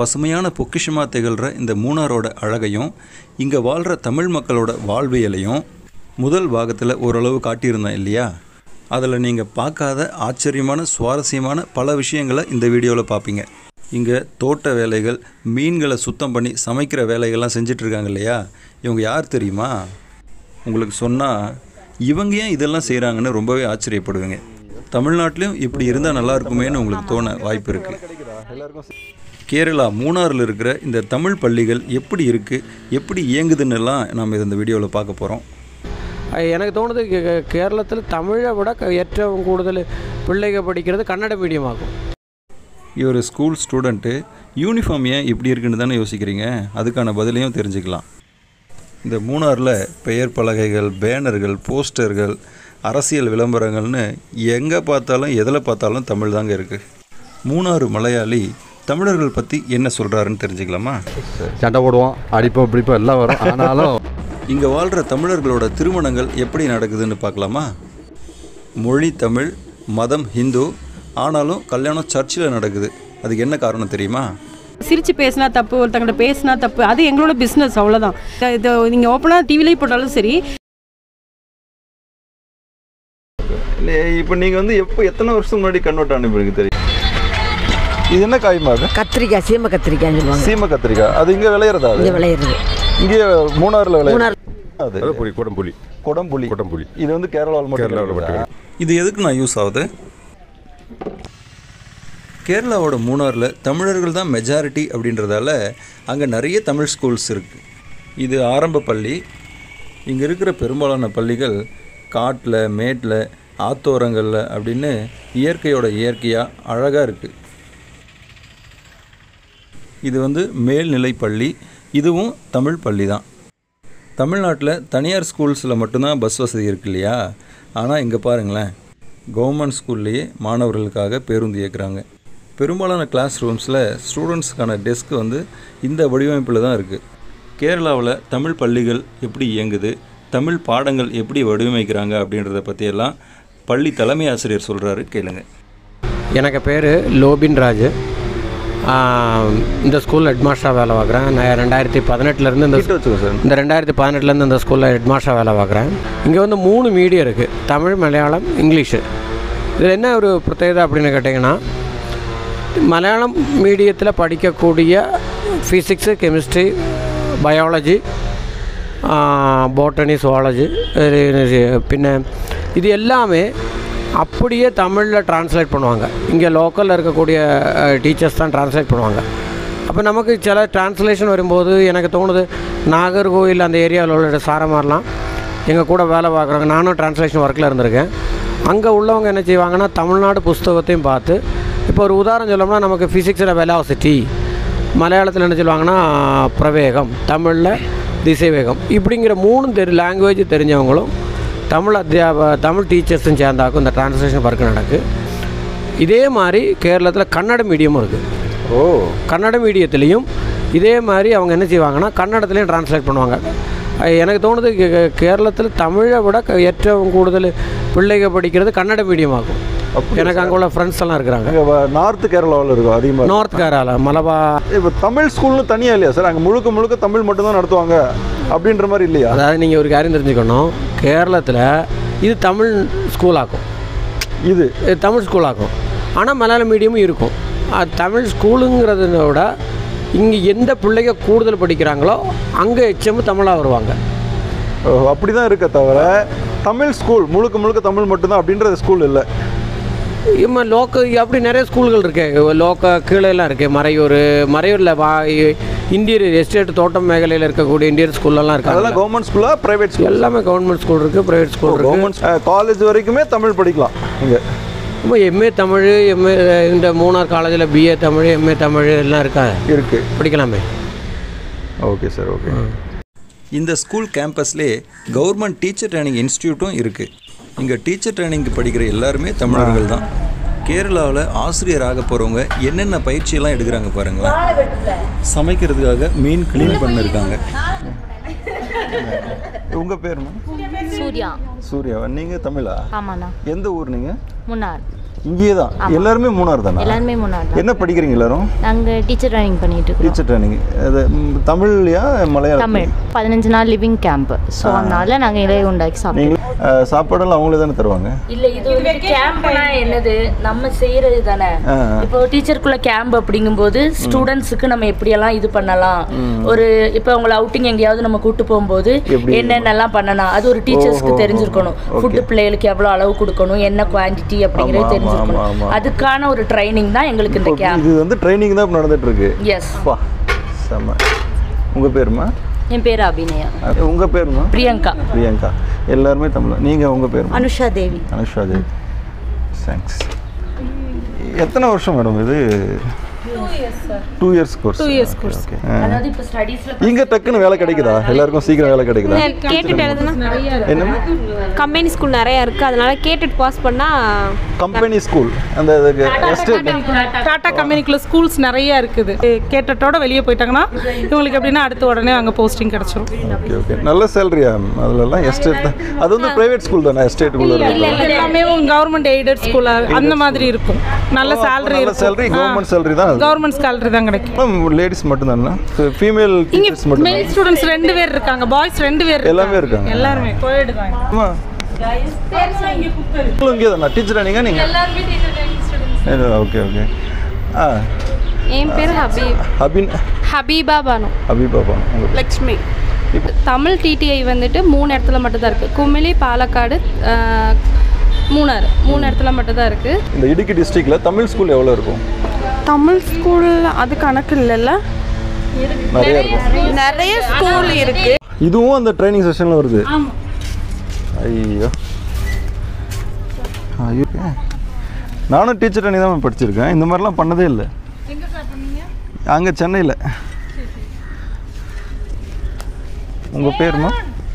பசுமையான பொக்கிஷமாக திகழ்கிற இந்த மூணாரோட அழகையும் இங்கே வாழ்கிற தமிழ் மக்களோட வாழ்வியலையும் முதல் பாகத்தில் ஓரளவு காட்டியிருந்தேன் இல்லையா? அதில் நீங்கள் பார்க்காத ஆச்சரியமான சுவாரஸ்யமான பல விஷயங்களை இந்த வீடியோவில் பார்ப்பீங்க. இங்கே தோட்ட வேலைகள், மீன்களை சுத்தம் பண்ணி சமைக்கிற வேலைகள்லாம் செஞ்சிட்ருக்காங்க இல்லையா? இவங்க யார் தெரியுமா? உங்களுக்கு சொன்னால் இவங்க ஏன் இதெல்லாம் செய்கிறாங்கன்னு ரொம்பவே ஆச்சரியப்படுவீங்க. தமிழ்நாட்டிலையும் இப்படி இருந்தால் நல்லா இருக்குமேன்னு உங்களுக்கு தோண வாய்ப்பு இருக்குது. கேரளா மூணாரில் இருக்கிற இந்த தமிழ் பள்ளிகள் எப்படி இருக்குது, எப்படி இயங்குதுன்னெல்லாம் நாம் இந்த வீடியோவில் பார்க்க போகிறோம். எனக்கு தோணுது கேரளத்தில் தமிழை விட ஏற்றவும் கூடுதல் பிள்ளைகள் படிக்கிறது கன்னட மீடியமாகும். இவர் ஸ்கூல் ஸ்டூடெண்ட்டு, யூனிஃபார்ம் ஏன் இப்படி இருக்குன்னு தானே யோசிக்கிறீங்க? அதுக்கான பதிலையும் தெரிஞ்சுக்கலாம். இந்த மூணாரில் பெயர் பலகைகள், பேனர்கள், போஸ்டர்கள், அரசியல் விளம்பரங்கள்னு எங்கே பார்த்தாலும் எதில் பார்த்தாலும் தமிழ் தாங்க இருக்குது. மூணாறு மலையாளி தமிழர்கள் பற்றி என்ன சொல்கிறாருன்னு தெரிஞ்சுக்கலாமா? சண்டை போடுவோம், அடிப்போம், பிடிப்போம், எல்லாம் வரும். ஆனாலும் இங்கே வாழ்கிற தமிழர்களோட திருமணங்கள் எப்படி நடக்குதுன்னு பார்க்கலாமா? மொழி தமிழ், மதம் ஹிந்து, ஆனாலும் கல்யாணம் சர்ச்சில் நடக்குது. அதுக்கு என்ன காரணம் தெரியுமா? சிரித்து பேசினா தப்பு, ஒருத்தங்கிட்ட பேசினா தப்பு, அது எங்களோட பிஸ்னஸ், அவ்வளோதான். இதை நீங்கள் ஓப்பனாக டிவிலேயே போட்டாலும் சரி. இல்லை, இப்போ நீங்கள் எப்போ எத்தனை வருஷம் முன்னாடி கன்வெர்ட் ஆனது தெரியும்? இது என்ன காய்மா? கத்திரிக்காய், சீமை கத்திரிக்காய் சொல்லுவாங்க. சீமை கத்திரிக்காய் அது இங்கே விளையிறதா? இங்கே விளையிறது, இங்கே மூணாறுல விளையாது. கொடம்புலி, கொடம்புலி, கொடம்புலி இது கேரளாவில் மட்டும். இது எதுக்கு நான் யூஸ் ஆகுது? கேரளாவோட மூணாறில் தமிழர்கள் தான் மெஜாரிட்டி அப்படின்றதால அங்கே நிறைய தமிழ் ஸ்கூல்ஸ் இருக்குது. இது ஆரம்ப பள்ளி. இங்கே இருக்கிற பெரும்பாலான பள்ளிகள் காட்டில், மேட்டில், ஆத்தோரங்களில் அப்படின்னு இயற்கையோட இயற்கையாக அழகாக இருக்குது. இது மேல்நிலை பள்ளி. இதுவும் தமிழ் பள்ளி தான். தமிழ்நாட்டில் தனியார் ஸ்கூல்ஸில் மட்டும்தான் பஸ் வசதி இருக்கு இல்லையா? ஆனால் இங்கே பாருங்களேன், கவர்மெண்ட் ஸ்கூல்லையே மாணவர்களுக்காக பேருந்து இயக்குறாங்க. பெரும்பாலான கிளாஸ் ரூம்ஸில் ஸ்டூடெண்ட்ஸுக்கான டெஸ்க் இந்த வடிவமைப்பில் தான் இருக்குது. கேரளாவில் தமிழ் பள்ளிகள் எப்படி இயங்குது, தமிழ் பாடங்கள் எப்படி வடிவமைக்கிறாங்க அப்படின்றத பற்றியெல்லாம் பள்ளி தலைமை ஆசிரியர் சொல்கிறாரு, கேளுங்க. எனக்கு பேர் லோபின் ராஜு. இந்த ஸ்கூலில் ஹெட்மாஸ்டராக வேலை பார்க்குறேன். நான் 2018 இந்த 2018 இந்த ஸ்கூலில் ஹெட்மாஸ்டராக வேலை பார்க்குறேன். இங்கே 3 மீடியம் இருக்குது, தமிழ், மலையாளம், இங்கிலீஷு. இதில் என்ன ஒரு பிரத்யேகதை அப்படின்னு கேட்டிங்கன்னா, மலையாளம் மீடியத்தில் படிக்கக்கூடிய physics, chemistry, biology, botany, zoology, பின்ன இது எல்லாமே அப்படியே தமிழில் ட்ரான்ஸ்லேட் பண்ணுவாங்க. இங்கே லோக்கலில் இருக்கக்கூடிய டீச்சர்ஸ் தான் ட்ரான்ஸ்லேட் பண்ணுவாங்க. அப்போ நமக்கு சில ட்ரான்ஸ்லேஷன் வரும்போது எனக்கு தோணுது, நாகர்கோவில் அந்த ஏரியாவில் உள்ள சாரமாரெலாம் எங்கள் கூட வேலை பார்க்குறாங்க. நானும் ட்ரான்ஸ்லேஷன் ஒர்க்கில் இருந்திருக்கேன். அங்கே உள்ளவங்க என்ன செய்வாங்கன்னா, தமிழ்நாடு புஸ்தகத்தையும் பார்த்து, இப்போ ஒரு உதாரணம் சொல்லணும்னா, நமக்கு ஃபிசிக்ஸில் வெலாசிட்டி, மலையாளத்தில் என்ன சொல்லுவாங்கன்னா பிரவேகம், தமிழில் திசைவேகம், இப்படிங்கிற 3 லாங்குவேஜ் தெரிஞ்சவங்களும் தமிழ் தமிழ் டீச்சர்ஸும் சேர்ந்தாக்கும் இந்த ட்ரான்ஸ்லேஷன் ஒர்க்கு நடக்கு. இதே மாதிரி கேரளத்தில் கன்னட மீடியமும் இருக்குது. ஓ, கன்னட மீடியத்துலேயும் இதே மாதிரி அவங்க என்ன செய்வாங்கன்னா, கன்னடத்துலேயும் ட்ரான்ஸ்லேட் பண்ணுவாங்க. எனக்கு தோணுது கேரளத்தில் தமிழை விட ஏற்றவும் கூடுதல் பிள்ளைகள் படிக்கிறது கன்னட மீடியமாகும். எனக்கு அங்கே உள்ள ஃப்ரெண்ட்ஸ் எல்லாம் இருக்கிறாங்க. நார்த் கேரளாவில் இருக்கும் அதிகமாக, நார்த் கேரளாவில் மலபார். இப்போ தமிழ் ஸ்கூல்னு தனியாக இல்லையா சார்? அங்கே முழுக்க முழுக்க தமிழ் மட்டும்தான் நடத்துவாங்க அப்படின்ற மாதிரி இல்லையா? அதாவது நீங்கள் ஒரு காரியம் தெரிஞ்சுக்கணும், கேரளத்தில் இது தமிழ் ஸ்கூலாகும், இது தமிழ் ஸ்கூலாகும், ஆனால் மலையாள மீடியமும் இருக்கும். தமிழ் ஸ்கூலுங்கிறதோட இங்கே எந்த பிள்ளைங்க கூடுதல் படிக்கிறாங்களோ அங்கே எச்சமும் தமிழாக வருவாங்க. அப்படி தான் இருக்க தவிர தமிழ் ஸ்கூல் முழுக்க முழுக்க தமிழ் மட்டும்தான் அப்படின்றது ஸ்கூல் இல்லை. இம்மா லோக்கல் அப்படி நிறைய ஸ்கூல்கள் இருக்குது. லோக்கல் கீழேலாம் இருக்குது, மறையூரில் இந்தியர் எஸ்டேட் தோட்டம் மேகலையில் இருக்கக்கூடிய இந்தியர் ஸ்கூல்லலாம் இருக்குது. அதெல்லாம் கவர்மெண்ட் ஸ்கூலாக ப்ரைவேட் ஸ்கூல்? எல்லாமே கவர்மெண்ட் ஸ்கூல் இருக்குது, ப்ரைவேட் ஸ்கூல் இருக்குது. கவர்மெண்ட் காலேஜ் வரைக்குமே தமிழ் படிக்கலாம் இங்கே. இப்போ எம்ஏ தமிழ், எம்ஏ இந்த மூணார் காலேஜில் பிஏ தமிழ், எம்ஏ தமிழ் எல்லாம் இருக்குது, படிக்கலாமே. Okay sir, okay. இந்த ஸ்கூல் கேம்பஸ்லேயே கவர்மெண்ட் டீச்சர் ட்ரைனிங் இன்ஸ்டியூட்டும் இருக்குது. இங்கே டீச்சர் ட்ரைனிங்க்கு படிக்கிற எல்லாருமே தமிழர்கள் தான். கேரளாவில் ஆசிரியராக போகிறவங்க என்னென்ன பயிற்சியெல்லாம் எடுக்கிறாங்க பாருங்களா. சமைக்கிறதுக்காக மீன் கிளீன் பண்ணிருக்காங்க. உங்கள் பேர்? சூர்யா. சூர்யா, நீங்கள் தமிழா? ஆமாண்ணா. எந்த ஊர் நீங்கள்? முன்னார். இங்கேயே தான் எல்லாரும் மூணார் தானா? எல்லாரும் மூணார் தான். என்ன படிக்கிறீங்க எல்லாரும்? நாங்க டீச்சர் ட்ரைனிங் பண்ணிட்டு இருக்கோம். டீச்சர் ட்ரைனிங் தமிழ்லயா மலையாளம்? தமிழ். 15 நாள் லிவிங் கேம்ப். சோ அதனால நாங்க இலை உண்டாக்கி சாப்பிடுவோம். சாப்பாடெல்லாம் அவங்களே தான தருவாங்க? இல்ல இது கேம்ப்னா என்னது? நம்ம செய்யறது தானே. இப்போ டீச்சர்க்குள்ள கேம்ப் அப்படிங்கும்போது ஸ்டூடண்ட்ஸ்க்கு நம்ம எப்படி எல்லாம் இது பண்ணலாம், ஒரு இப்போ அவங்க அவுட்டிங் எங்கயாவது நம்ம கூட்டி போகும்போது என்னென்னலாம் பண்ணலாம், அது ஒரு டீச்சர்ஸ்க்கு தெரிஞ்சிருக்கணும். ஃபுட் பிளேயருக்கு எவ்வளவு அளவு கொடுக்கணும், என்ன குவாண்டிட்டி அப்படிங்கறது தெரிஞ்சிருக்கணும். அதுக்கான ஒரு ட்ரைனிங் தான் எங்களுக்கு இந்த கேம்ப். இது வந்து ட்ரைனிங் தான் நடந்துட்டு இருக்கு. எஸ். சம. உங்க பேருமா? என் பேர் அபிநயா. உங்க பேருமா? பிரியங்கா. பிரியங்கா. எல்லாருமே தமிழ். நீங்க உங்க பேர்? அனுஷா தேவி. அனுஷா தேவி. தேங்க்ஸ். எத்தனை வருஷம் மேடம் இது? 2 years course. 2 years course. அதாவது இப்ப ஸ்டடீஸ்ல இங்க டக்குன்னு வேலை கிடைக்குதா? எல்லாருக்கும் சீக்கிரம் வேலை கிடைக்குதா? கேட்டுட்டு எழுதுனா என்ன? கம்பெனி ஸ்கூல் நிறைய இருக்கு, அதனால கேட்டுட்டு பாஸ் பண்ணா கம்பெனி ஸ்கூல் அந்த டாடா கம்பெனிக்குள்ள ஸ்கூல்ஸ் நிறைய இருக்குது. கேட்டட்டோட வெளிய போயிட்டாங்கன்னா உங்களுக்கு அப்படினா அடுத்து உடனே அங்க போஸ்டிங் கிடைச்சிரும். Okay okay. நல்ல salary அதெல்லாம் எஸ்டேட் தான். அது வந்து பிரைவேட் ஸ்கூல் தானா? எஸ்டேட் உள்ள இருக்கு. எல்லாமே கவர்மெண்ட் எய்டட் ஸ்கூல் அந்த மாதிரி இருக்கும். நல்ல salary இருக்கு. salary கவர்மெண்ட் salary தான். கவர்மெண்ட் ஸ்கூல்ல தான் கிடைக்கும். லேடிஸ் மட்டும் தானா? ஃபீமேல் டீச்சர்ஸ் மட்டும்? மேல் ஸ்டூடண்ட்ஸ் 2 பேர் இருக்காங்க, பாய்ஸ் 2 பேர் எல்லாமே இருக்காங்க. எல்லாரும் கோயட் தான். அம்மா गाइस பேர்ஸ் அங்க குக்கர் உங்களுக்கு தானா டீச்சரா நீங்க? நீங்க எல்லாரும் teacher training students. Okay okay. ஆ என் பேர் ஹபீபா பானு. ஹபீபா பானு. லட்சுமி. தமிழ் டிடிஐ வந்துட்டு 3 இடத்துல மட்டும் தான் இருக்கு. குமிலி, பாலக்காடு, மூணார். 3 இடத்துல மட்டும் தான் இருக்கு. இந்த இடுக்கி டிஸ்ட்ரிக்ட்ல தமிழ் ஸ்கூல் எவ்வளவு இருக்கும்? தமிழ் ஸ்கூல் அது கணக்கு இல்லல்ல, நிறைய இருக்கு. நிறைய ஸ்கூல் இருக்கு. இதுவும் அந்த ட்ரெய்னிங் செஷன்ல வருது. ஆமா. ஐயோ ஐயோ. நானும் டீச்சர் ட்ரெய்னிங் தான் படிச்சிருக்கேன். இந்த மாதிரிலாம் பண்ணதே இல்லை. எங்க சார் பண்ணீங்க? அங்க சென்னையில். உங்க பேருமா?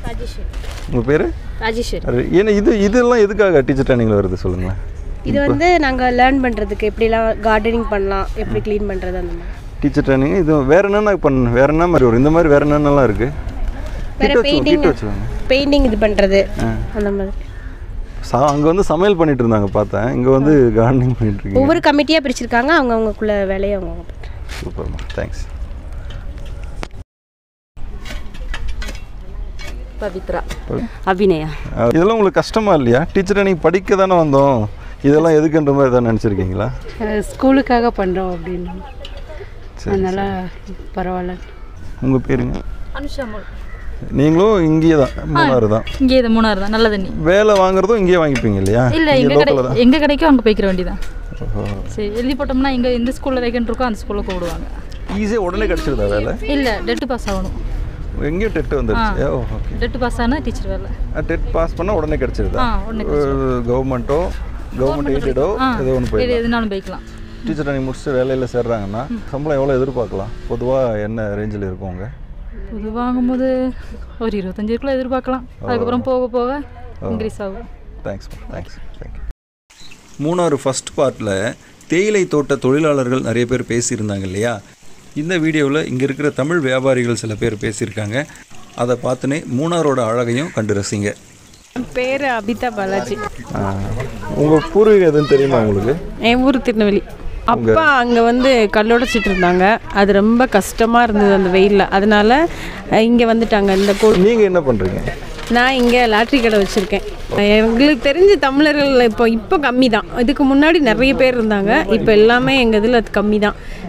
ராஜேஷ். உங்க பேரு? ராஜேஷ். ஏன்னா இது இதெல்லாம் எதுக்காக டீச்சர் ட்ரெய்னிங்ல வருது சொல்லுங்க? இது வந்து நாங்க லேர்ன் பண்றதுக்கு எப்படிலாம் கார்டனிங் பண்ணலாம், எப்படி க்ளீன் பண்றது அந்த மாதிரி. டீச்சர் ட்ரெய்னிங் இது வேற என்னன்னா பண்ண வேற என்ன மாதிரி ஒரு இந்த மாதிரி வேற என்னலாம் இருக்கு? வேற பெயிண்டிங் இது பண்றது அந்த மாதிரி. அங்க வந்து சமையல் பண்ணிட்டு இருந்தாங்க பார்த்தேன். இங்க வந்து கார்டனிங் பண்ணிட்டு இருக்காங்க. ஒவ்வொரு கமிட்டியா பிரிச்சிருக்காங்க. அவங்க அவங்களுக்குள்ள வேலையை அவங்க பண்றாங்க. சூப்பர்மா. தேங்க்ஸ். பவித்ரா. அபிநயா. இதெல்லாம் உங்களுக்கு கஷ்டமா இல்லையா? டீச்சர் ட்ரெய்னிங் படிக்க தானே வந்தோம், இதெல்லாம் எதுக்குன்ற மாதிரி தான் நினச்சிருக்கீங்களா? ஸ்கூலுக்காக பண்ணுறோம் அப்படின்னு, அதனால பரவாயில்ல. உங்கள் பேருங்க? அனுஷா. நீங்களும் இங்கேயே தான் மூணாறு தான்? இங்கேயே தான் மூணாறு தான். நல்ல தண்ணி. வேலை வாங்குறதும் இங்கேயே வாங்கிப்பீங்க இல்லையா? இல்லை, எங்கே கிடைக்கும் அங்கே போய்க்கிற வேண்டியதான். சரி, எழுதி போட்டோம்னா இங்கே இந்த ஸ்கூலில் வேகன்ட் இருக்கோ அந்த ஸ்கூலில் கூப்பிடுவாங்க. ஈஸியாக உடனே கிடச்சிருதா வேலை? இல்லை, டெட்டு பாஸ் ஆகணும். எங்கேயும் டெட் வந்துருச்சு. ஓகே. டெட் பாஸ் ஆனால் டீச்சர் வேலை. டெட் பாஸ் பண்ணால் உடனே கிடச்சிருதா? உடனே கவர்மெண்ட்டோ கவர்மெண்ட் எய்டடோ ஏதோ ஒன்று போய் எதுனாலும் போய்க்கலாம். டீச்சர் ட்ரைனிங் முடிச்சுட்டு வேலையில் சேர்றாங்கன்னா சம்பளம் எவ்வளோ எதிர்பார்க்கலாம்? பொதுவாக என்ன ரேஞ்சில் இருக்கும்? அவங்க பொதுவாகும் போது ஒரு 25 எதிர்பார்க்கலாம். அதுக்கப்புறம் போக போக இன்க்ரீஸ் ஆகும். Thanks. Thanks. Thank you. Munnar first பார்ட்டில் தேயிலை தோட்ட தொழிலாளர்கள் நிறைய பேர் பேசியிருந்தாங்க இல்லையா? இந்த வீடியோவில் இங்கே இருக்கிற தமிழ் வியாபாரிகள் சில பேர் பேசியிருக்காங்க. அதை பார்த்துனே மூணாரோட அழகையும் கண்டு ரசிங்க. பேர் அபிதா பாலாஜி. உங்க பூர்வீகம் எதுன்னு தெரியுமா உங்களுக்கு? என் ஊர் திருநெல்வேலி. அப்பா அங்கே வந்து கல்லோடச்சிட்டு இருந்தாங்க. அது ரொம்ப கஷ்டமாக இருந்தது அந்த வெயிலில். அதனால இங்கே வந்துட்டாங்க. இந்த கோல். நீங்கள் என்ன பண்ணுறீங்க? நான் இங்கே லாட்ரி கடை வச்சுருக்கேன். எங்களுக்கு தெரிஞ்ச தமிழர்கள் இப்போ கம்மி தான். இதுக்கு முன்னாடி நிறைய பேர் இருந்தாங்க. இப்போ எல்லாமே எங்கள் இதில் அது கம்மி தான்.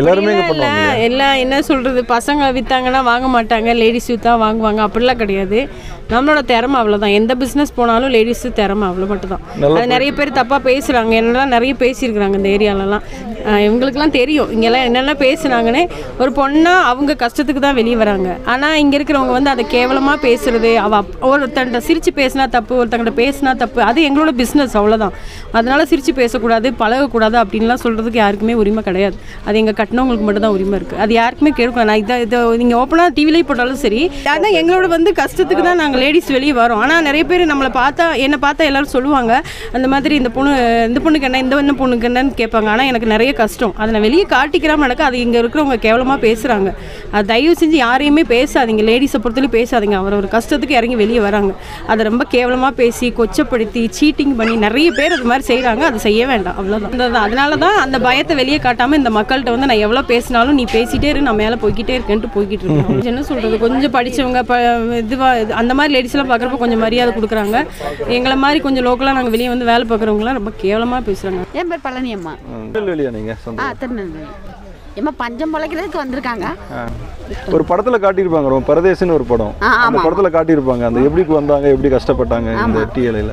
எல்லாருமே எல்லாம் என்ன சொல்கிறது, பசங்க விற்றாங்கன்னா வாங்க மாட்டாங்க, லேடிஸ் விற்றா வாங்குவாங்க அப்படிலாம் கிடையாது. நம்மளோட திறமை அவ்வளோதான். எந்த பிஸ்னஸ் போனாலும் லேடிஸு திறமை அவ்வளோ மட்டும் தான். அது நிறைய பேர் தப்பாக பேசுகிறாங்க. என்னெல்லாம் நிறைய பேசியிருக்கிறாங்க இந்த ஏரியாலலாம். இவங்களுக்குலாம் தெரியும் இங்கெல்லாம் என்னென்ன பேசுனாங்கன்னே. ஒரு பொண்ணாக அவங்க கஷ்டத்துக்கு தான் வெளியே வராங்க. ஆனால் இங்கே இருக்கிறவங்க வந்து அதை கேவலமாக பேசுகிறது. ஒருத்தன்கிட்ட சிரித்து பேசினா தப்பு, ஒருத்தங்கிட்ட பேசினா தப்பு. அது எங்களோட பிஸ்னஸ், அவ்வளோதான். அதனால் சிரித்து பேசக்கூடாது, பழகக்கூடாது அப்படின்லாம் சொல்கிறதுக்கு யாருக்குமே உரிமை கிடையாது. அது எங்கள் கட்டணங்களுக்கு மட்டும் தான் உரிமை இருக்கு. அது யாருக்குமே கேட்கணும். நான் இதை நீங்கள் ஓப்பனாக டிவிலேயே போட்டாலும் சரி, அதான் எங்களோட வந்து கஷ்டத்துக்கு தான் நாங்கள் லேடிஸ் வெளியே வரோம். ஆனால் நிறைய பேர் நம்மளை பார்த்தா என்னை பார்த்தா எல்லோரும் சொல்லுவாங்க அந்த மாதிரி இந்த பொண்ணுக்கு என்ன இந்த என்ன பொண்ணுக்கு என்னன்னு கேட்பாங்க. ஆனால் எனக்கு நிறைய கஷ்டம், அதை நான் வெளியே காட்டிக்கிறாமல் எனக்கு அது இங்கே இருக்கிறவங்க கேவலமாக பேசுகிறாங்க. அது தயவு செஞ்சு யாரையுமே பேசாதீங்க, லேடிஸை பொறுத்தவரையும் பேசாதீங்க. அவர் ஒரு கஷ்டத்துக்கு இறங்கி வெளியே வராங்க, அதை ரொம்ப கேவலமாக பேசி கொச்சப்படுத்தி சீட்டிங் பண்ணி நிறைய பேர் அது மாதிரி செய்கிறாங்க. அது செய்ய வேண்டாம், அவ்வளோதான். அதனால தான் அந்த பயத்தை வெளியே காட்டாமல் இந்த மக்கள்கிட்ட வந்து நான் எவ்வளோ பேசினாலும் நீ பேசிகிட்டே இரு, நான் மேலே போய்கிட்டே இருக்கேன்ட்டு போய்கிட்டு இருக்கேன். என்ன சொல்கிறது, கொஞ்சம் படித்தவங்க இதுவாக அந்த மாதிரி லேடிஸ்லாம் பார்க்குறப்ப கொஞ்சம் மரியாதை கொடுக்குறாங்க. எங்களை மாதிரி கொஞ்சம் லோக்கலாக நாங்கள் வெளியே வந்து வேலை பார்க்குறவங்களாம் ரொம்ப கேவலமாக பேசுகிறாங்க. என் பேர் பழனியம்மா. ஏமா பஞ்சம் பொழைக்கிறதுக்கு வந்திருக்காங்க. ஒரு படத்தில் காட்டியிருப்பாங்க, ரொம்ப பரதேசன்னு ஒரு படம், அந்த படத்தில் காட்டியிருப்பாங்க அந்த எப்படி வந்தாங்க எப்படி கஷ்டப்பட்டாங்க இந்த டீலையில்.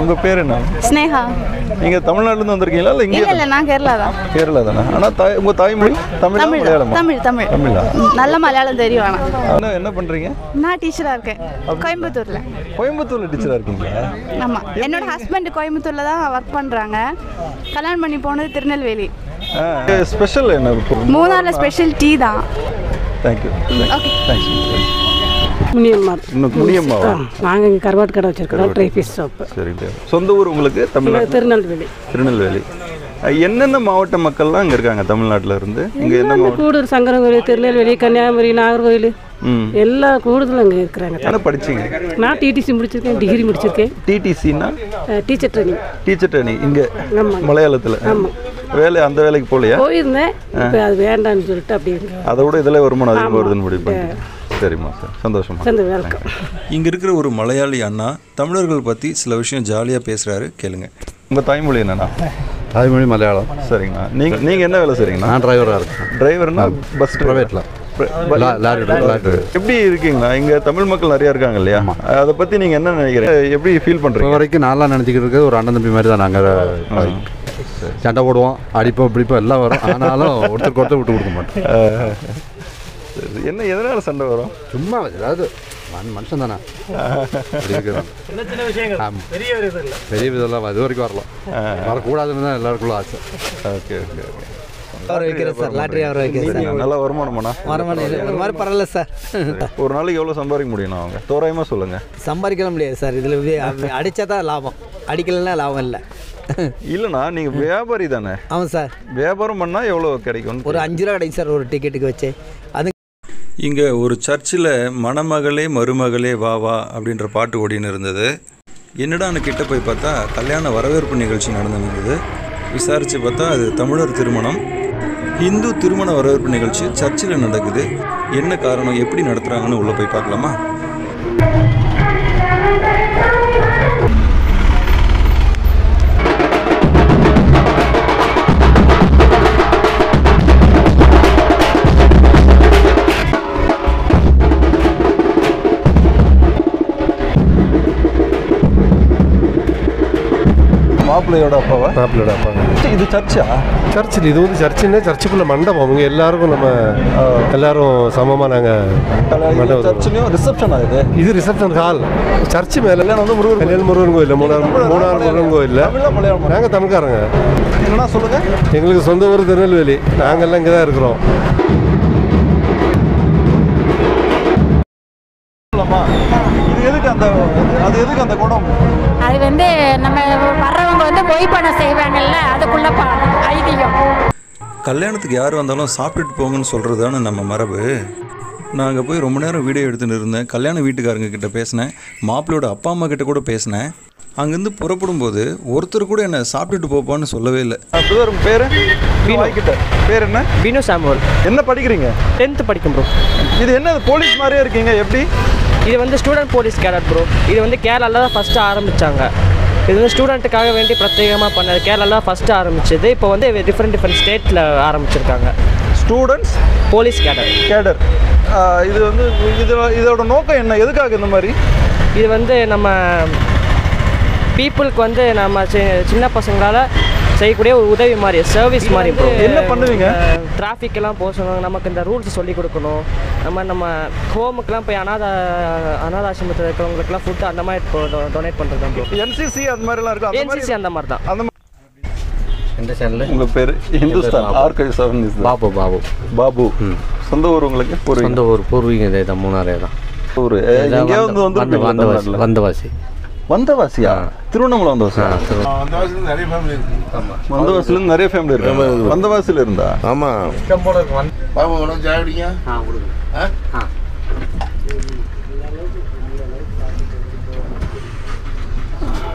உங்கள் பேர் என்ன? ஸ்னேகா. நீங்கள் தமிழ்நாட்டிலேருந்து வந்திருக்கீங்களா இல்லை இங்கே? இல்லை, நான் கேரளா தான். கேரளா தானே. ஆனால் உங்கள் தாய்மொழி தமிழ்? தமிழ். நல்ல மலையாளம் தெரியும். ஆனால் என்ன பண்ணுறீங்க? நான் டீச்சராக இருக்கேன் கோயம்புத்தூரில். கோயம்புத்தூரில் டீச்சராக இருக்கீங்களா? ஆமாம், என்னோட ஹஸ்பண்ட் கோயம்புத்தூரில் தான் ஒர்க் பண்ணுறாங்க. கல்யாணம் பண்ணி போனது திருநெல்வேலி. ஸ்பெஷல் என்ன? மூணாரில் ஸ்பெஷல் டீ தான். தேங்க்யூ. Okay, thank you. முனியம்மா. முனியம்மாவா? நாங்கள் இங்கே கருவாட்டு கடை வச்சுருக்கோம், ட்ரை ஃபிஷ் ஷாப்பு. சரிங்க. சொந்த ஊர் உங்களுக்கு தமிழ்நாடு? திருநெல்வேலி. திருநெல்வேலி. என்னென்ன மாவட்ட மக்கள்லாம் இங்கே இருக்காங்க தமிழ்நாட்டில் இருந்து? இங்கே என்ன கூடுதல் சங்கரங்கோவில், திருநெல்வேலி, கன்னியாகுமரி, நாகர்கோவில் எல்லா கூடுதலும் அங்கே இருக்கிறாங்க. என்ன படிச்சிங்க? நான் டிடிசி முடிச்சிருக்கேன், டிகிரி முடிச்சிருக்கேன். டிடிசின்னா டீச்சர் ட்ரைனிங். டீச்சர் ட்ரைனிங் இங்கே மலையாளத்தில். ஆமாம். வேலை அந்த வேலைக்கு போகலையா? போயிருந்தேன், அது வேண்டான்னு சொல்லிட்டு அப்படிங்க. அதை விட இதில் வருமானம் அதிகமாக வருதுன்னு முடிப்பேன். சரிம்மா சார், சந்தோஷமா. இங்கே இருக்கிற ஒரு மலையாளி அண்ணா தமிழர்கள் பற்றி சில விஷயம் ஜாலியாக பேசுகிறாரு, கேளுங்க. உங்கள் தாய்மொழி என்னண்ணா? தாய்மொழி மலையாளம். சரிங்கண்ணா. நீங்கள் என்ன வேலை செய்றீங்கண்ணா? நான் டிரைவராக இருக்கேன். டிரைவர்னா பஸ் ப்ரைவேட்டில்? எப்படி இருக்கீங்களா? இங்கே தமிழ் மக்கள் நிறையா இருக்காங்க இல்லையா, அதை பற்றி நீங்கள் என்ன நினைக்கிறீங்க, எப்படி ஃபீல் பண்ணுறீங்க? வரைக்கும் நல்லா நினச்சிக்கிட்டு இருக்கிறது ஒரு அண்ணன் தம்பி மாதிரி தான் நாங்கள். சண்டை போடுவோம், அடிப்போம், பிடிப்போம், எல்லாம் வரும். ஆனாலும் ஒருத்தருக்கு ஒருத்தர் விட்டு கொடுக்க மாட்டேன். என்ன எதனால சண்டை வரும்? சும்மா ஏதாவது மனுஷன் தானே. பெரிய விதெல்லாம் இது வரைக்கும் வரலாம், வரக்கூடாதுன்னு தான் எல்லாருக்குள்ள ஆசை. Okay okay okay. அவரை வைக்கிறேன் சார், லாட்ரி அவரை வைக்கிறேன் சார். நல்லா வருமானமாண்ணா? வருமானம் இல்லை, இந்த மாதிரி பரவாயில்ல சார். ஒரு நாளைக்கு எவ்வளோ சம்பாதிக்க முடியும் அவங்க தோராயமாக சொல்லுங்கள். சம்பாதிக்க முடியாது சார், இதில் அடித்தா தான் லாபம், அடிக்கலைன்னா லாபம் இல்லை. இல்லைண்ணா, நீங்கள் வியாபாரி தானே? ஆமாம் சார். வியாபாரம் பண்ணால் எவ்வளோ கிடைக்கும்? ஒரு 5 ரூபா கிடைக்கும் சார் ஒரு டிக்கெட்டுக்கு வச்சு. அது இங்கே ஒரு சர்ச்சில் மணமகளே மருமகளே வா வா அப்படின்ற பாட்டு ஓடின்னு இருந்தது. என்னடான்னு கிட்ட போய் பார்த்தா கல்யாண வரவேற்பு நிகழ்ச்சி நடந்துருந்தது. விசாரித்து பார்த்தா அது தமிழர் திருமணம், இந்து திருமண வரவேற்பு நிகழ்ச்சி சர்ச்சில் நடக்குது. என்ன காரணம், எப்படி நடத்துகிறாங்கன்னு உள்ளே போய் பார்க்கலாமா? மாப்பிள்ளையோட அப்பாவா? மாப்பிள்ளையோட அப்பா. இது சர்ச்சா? சர்ச்சில் இது வந்து சர்ச்சுன்னா சர்ச்சுக்குள்ள மண்டபம், அவங்க எல்லாருக்கும் நம்ம எல்லாரும் சமமாக நாங்கள் சர்ச்சுலேயும் ரிசப்ஷன் ஆகுது. இது ரிசப்ஷன் ஹால். சர்ச்சு மேலே வந்து முருகன் கோயில், மூணார் முருகன் கோயில். நாங்கள் தமிழ்காரங்க. என்னன்னா சொல்லுங்க, எங்களுக்கு சொந்த ஊர் திருநெல்வேலி, நாங்கள்லாம் இங்கே தான் இருக்கிறோம். இது எதுக்கு அந்த அது எதுக்கு அந்த குணம்? அது வந்து நம்ம வர்றவங்க வந்து பொய் பணம் செய்வாங்கல்ல, அதுக்குள்ள ஐதீகம். கல்யாணத்துக்கு யார் வந்தாலும் சாப்பிட்டுட்டு போங்கன்னு சொல்கிறது தானே நம்ம மரபு. நான் அங்கே போய் ரொம்ப நேரம் வீடியோ எடுத்துகிட்டு இருந்தேன். கல்யாண வீட்டுக்காரங்க கிட்டே பேசினேன், மாப்பிள்ளையோட அப்பா அம்மா கிட்ட கூட பேசினேன். அங்கேருந்து புறப்படும் போது ஒருத்தர் கூட என்னை சாப்பிட்டுட்டு போப்பான்னு சொல்லவே இல்லை. பேர் பேர் என்ன? பினு சாமுவல். என்ன படிக்கிறீங்க? 10th படிக்கும் ப்ரோ. இது என்ன போலீஸ் மாதிரியே இருக்கீங்க, எப்படி? இது வந்து ஸ்டூடெண்ட் போலீஸ் கேடட் ப்ரோ. இது வந்து கேரளாவில் தான் ஃபஸ்ட்டு ஆரம்பித்தாங்க. இது வந்து ஸ்டூடெண்ட்டுக்காக வேண்டி பிரத்யேகமாக பண்ணது. கேரளாவில் ஃபஸ்ட்டு ஆரம்பித்தது, இப்போ வந்து டிஃப்ரெண்ட் ஸ்டேட்டில் ஆரம்பிச்சிருக்காங்க. Students? Police cadre. Cadre. இதோட நோக்கம் என்ன? எதுக்காக இந்த மாதிரி? இது வந்து நம்ம பீப்புளுக்கு வந்து நம்ம சின்ன பசங்களால செய்யக்கூடிய ஒரு உதவி மாதிரி சர்வீஸ் மாதிரி. என்ன பண்ணுவீங்க? டிராஃபிக் எல்லாம் போகணும், நமக்கு இந்த ரூல்ஸ் சொல்லி கொடுக்கணும். நம்ம ஹோமுக்குலாம் போய் அனாதாசிரமத்தில் இருக்கிறவங்களுக்குலாம் ஃபுட்டு அந்த மாதிரி டொனேட் பண்ணுறது. என்சிசி அந்த மாதிரிலாம் இருக்கும். என்சிசி அந்த மாதிரி தான். அந்த எந்த சேனல்? உங்கள் பேர்? ஹிந்துஸ்தான் ஆர்கல் செவன். பாபு. பாபு. பாபு. சொந்த ஊர் உங்களுக்கு? சொந்த ஊர் பூர்வீங்க இதே தான், மூணாரே தான். ஊர் எங்கேயாவது வந்தவாசி? வந்தவாசியா? திருவண்ணாமலை வந்தவாசியா? வந்தவாசிலேருந்து நிறைய ஃபேமிலி இருக்கு. வந்தவாசியில் இருந்தா? ஆமாம். பாபு உடம்பு ஜாயிடுங்க.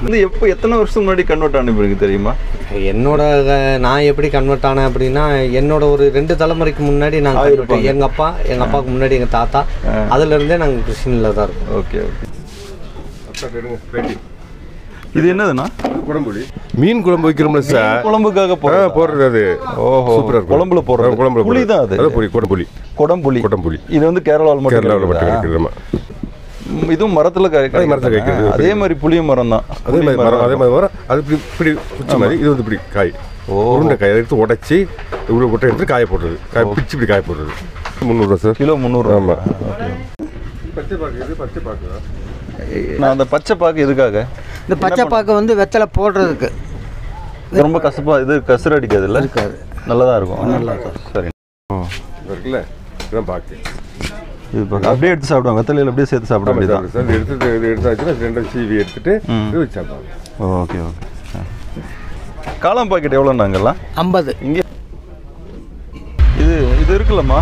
வந்து எப்போ எத்தனை வருஷம் முன்னாடி கன்வெர்ட் ஆனது தெரியுமா? என்னோட நான் எப்படி கன்வெர்ட் ஆனேன் அப்படின்னா, என்னோட ஒரு 2 தலைமுறைக்கு முன்னாடி நான் எங்கள் அப்பாவுக்கு முன்னாடி எங்கள் தாத்தா, அதுலேருந்தே நாங்கள் கிறிஸ்டியனில் தான் இருக்கோம். Okay okay. இது என்னதுண்ணா? குழம்பு. மீன் குழம்பு வைக்கிறோம்ல சார், குழம்புக்காக போடுறது. ஓஹோ, குழம்புல போடுறது. குழம்பு புளி தான் அது. புளி குடம்புளி. குடம்புளி. குடம்புளி இது வந்து கேரளாவில் மட்டும் இருக்கிறோமா? இதுவும் மரத்தில் காய்க்கிறது. அதே மாதிரி புளிய மரம் தான். அதே மாதிரி மரம். அது இப்படி குச்சி மாதிரி. இது வந்து இப்படி காய், உருண்டை காய் எடுத்து உடச்சி இவ்வளோ கொட்டை எடுத்து காய போடுறது. காய் பிடிச்சி இப்படி காய போடுறது. 300 ரூபா சார் கிலோ. 300 ரூபா. ஆமாம். பச்சை பாக்கு. நான் அந்த பச்சை பாக்கு எதுக்காக? இந்த பச்சை பாக்கு வந்து வெத்தலை போடுறதுக்கு. ரொம்ப கசப்பாக இது கசுறு அடிக்காது, இல்லை இருக்காது, நல்லா தான் இருக்கும். நல்லா இருக்கும். சரி இருக்குல்ல. இதெல்லாம் பாக்கு அப்படியே எடுத்து சாப்பிடுவாங்க. வெத்தலையில் அப்படியே சேர்த்து சாப்பிட முடியாது சார். எடுத்தாச்சுன்னா 2 சீவி எடுத்துட்டு வச்சு சாப்பிடுவாங்க. Okay okay. காளான் பாக்கெட் எவ்வளோண்ணாங்கெல்லாம்? 50. இங்கே இது இருக்குல்லம்மா.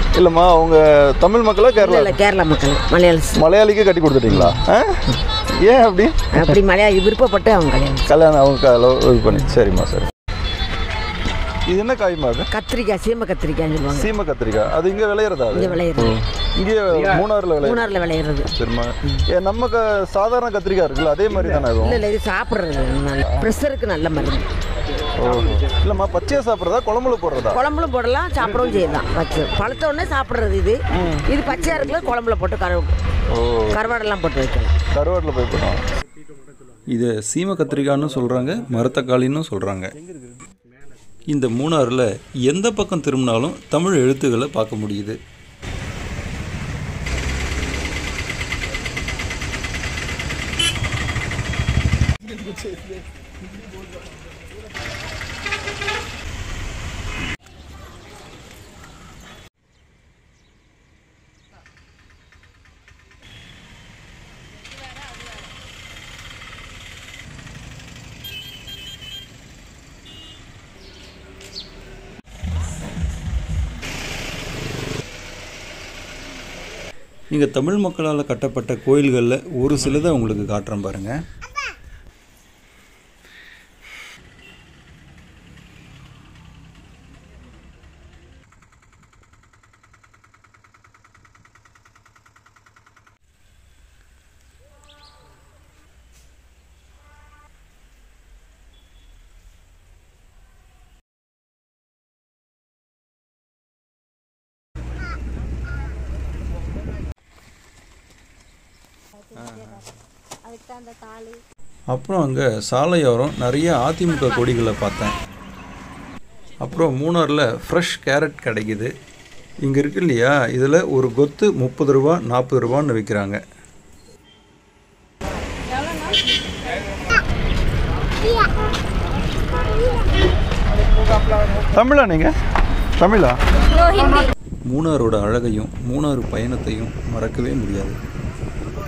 இல்லைம்மா, அவங்க தமிழ் மக்களா கேரளா? கேரளா மக்கள். மலையாளிக்கு கட்டி கொடுத்துட்டீங்களா? ஏன் அப்படி? அப்படி மலையாளி விருப்பப்பட்டு அவங்க கல்யாணம் அவங்க இது பண்ணி. சரிம்மா சரி. இது என்ன காய்மா? கத்திரிக்காய். சீமை கத்திரிக்காய். சீமை கத்திரிக்காய். அது இங்கே விளையிறதா? இங்கே விளையிறது. இங்கே மூணாரில் விளையிறது. சரிம்மா. நம்ம சாதாரண கத்திரிக்காய் இருக்குல்ல, அதே மாதிரி தானே? இல்லை இல்லை, இது சாப்பிட்றது ப்ரெஷருக்கு நல்ல மருந்து. இல்லம்மா, பச்சையாக சாப்பிட்றதா குழம்புல போடுறதா? குழம்புல போடலாம், சாப்பிடவும் செய்யலாம். பச்சை பழுத்த உடனே சாப்பிட்றது. இது பச்சையாக இருக்குல்ல, குழம்புல போட்டு கருவாடெல்லாம் போட்டு வைக்கலாம். கருவாடில் போய் போடலாம். இதை சீமை கத்திரிக்காய்னு சொல்கிறாங்க, மரத்தக்காளின்னு சொல்கிறாங்க. இந்த மூணாரில் எந்த பக்கம் திரும்பினாலும் தமிழ் எழுத்துக்களை பார்க்க முடியுது. நீங்கள் தமிழ் மக்களால் கட்டப்பட்ட கோயில்களில் ஒரு சிலதை உங்களுக்கு காட்டுறேன் பாருங்கள். அப்புறம் அங்கே சாலையோரம் நிறைய அதிமுக கொடிகளை பார்த்தேன். அப்புறம் மூணாரில் ஃப்ரெஷ் கேரட் கிடைக்குது. இங்கே இருக்கு இல்லையா, இதில் ஒரு கொத்து 30 ரூபா 40 ரூபான்னு விற்கிறாங்க. தமிழா நீங்கள்? தமிழா? மூணாரோட அழகையும் மூணாறு பயணத்தையும் மறக்கவே முடியாது.